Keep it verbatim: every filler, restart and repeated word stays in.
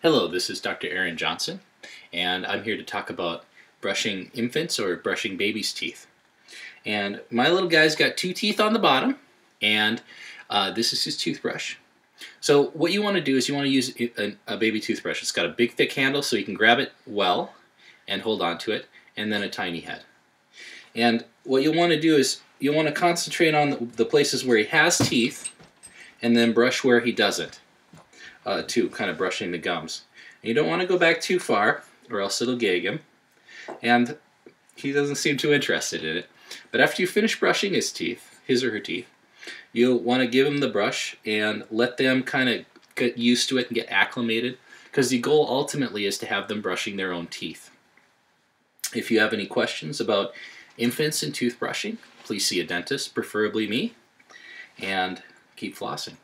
Hello, this is Doctor Aaron Johnson, and I'm here to talk about brushing infants or brushing babies' teeth. And my little guy's got two teeth on the bottom, and uh, this is his toothbrush. So what you want to do is you want to use a, a baby toothbrush. It's got a big thick handle so you can grab it well and hold on to it, and then a tiny head. And what you'll want to do is you'll want to concentrate on the, the places where he has teeth, and then brush where he doesn't. Uh, to kind of brushing the gums. And you don't want to go back too far or else it'll gag him, and he doesn't seem too interested in it. But after you finish brushing his teeth, his or her teeth, you'll want to give him the brush and let them kind of get used to it and get acclimated, because the goal ultimately is to have them brushing their own teeth. If you have any questions about infants and toothbrushing, please see a dentist, preferably me, and keep flossing.